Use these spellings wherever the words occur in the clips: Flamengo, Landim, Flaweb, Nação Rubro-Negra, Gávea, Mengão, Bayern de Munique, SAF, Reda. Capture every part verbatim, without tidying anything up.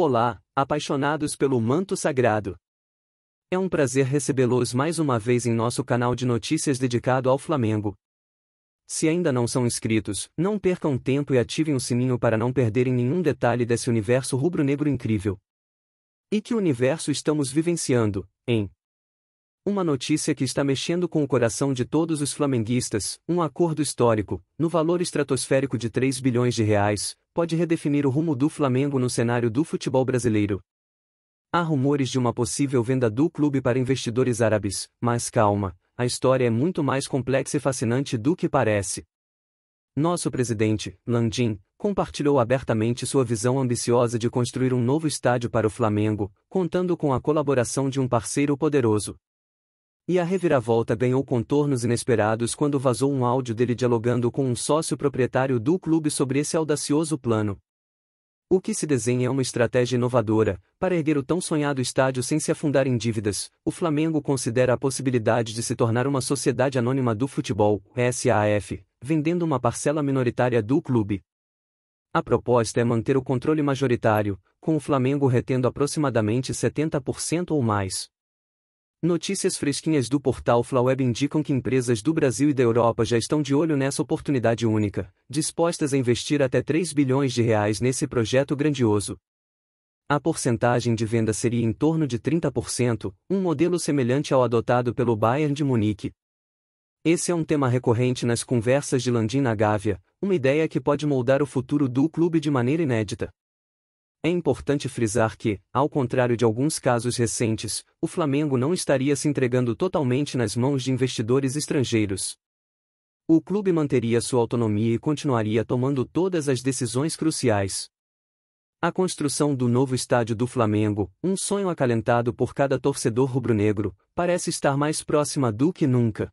Olá, apaixonados pelo manto sagrado! É um prazer recebê-los mais uma vez em nosso canal de notícias dedicado ao Flamengo. Se ainda não são inscritos, não percam tempo e ativem o sininho para não perderem nenhum detalhe desse universo rubro-negro incrível. E que universo estamos vivenciando, hein? Uma notícia que está mexendo com o coração de todos os flamenguistas, um acordo histórico, no valor estratosférico de três bilhões de reais, pode redefinir o rumo do Flamengo no cenário do futebol brasileiro. Há rumores de uma possível venda do clube para investidores árabes, mas calma, a história é muito mais complexa e fascinante do que parece. Nosso presidente, Landim, compartilhou abertamente sua visão ambiciosa de construir um novo estádio para o Flamengo, contando com a colaboração de um parceiro poderoso. E a reviravolta ganhou contornos inesperados quando vazou um áudio dele dialogando com um sócio proprietário do clube sobre esse audacioso plano. O que se desenha é uma estratégia inovadora, para erguer o tão sonhado estádio sem se afundar em dívidas. O Flamengo considera a possibilidade de se tornar uma sociedade anônima do futebol, S A F, vendendo uma parcela minoritária do clube. A proposta é manter o controle majoritário, com o Flamengo retendo aproximadamente setenta por cento ou mais. Notícias fresquinhas do portal Flaweb indicam que empresas do Brasil e da Europa já estão de olho nessa oportunidade única, dispostas a investir até três bilhões de reais nesse projeto grandioso. A porcentagem de venda seria em torno de trinta por cento, um modelo semelhante ao adotado pelo Bayern de Munique. Esse é um tema recorrente nas conversas de Landim na Gávea, uma ideia que pode moldar o futuro do clube de maneira inédita. É importante frisar que, ao contrário de alguns casos recentes, o Flamengo não estaria se entregando totalmente nas mãos de investidores estrangeiros. O clube manteria sua autonomia e continuaria tomando todas as decisões cruciais. A construção do novo estádio do Flamengo, um sonho acalentado por cada torcedor rubro-negro, parece estar mais próxima do que nunca.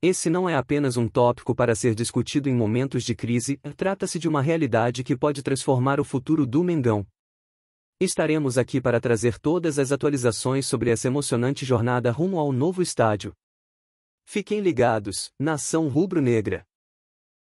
Esse não é apenas um tópico para ser discutido em momentos de crise, trata-se de uma realidade que pode transformar o futuro do Mengão. Estaremos aqui para trazer todas as atualizações sobre essa emocionante jornada rumo ao novo estádio. Fiquem ligados, nação rubro-negra!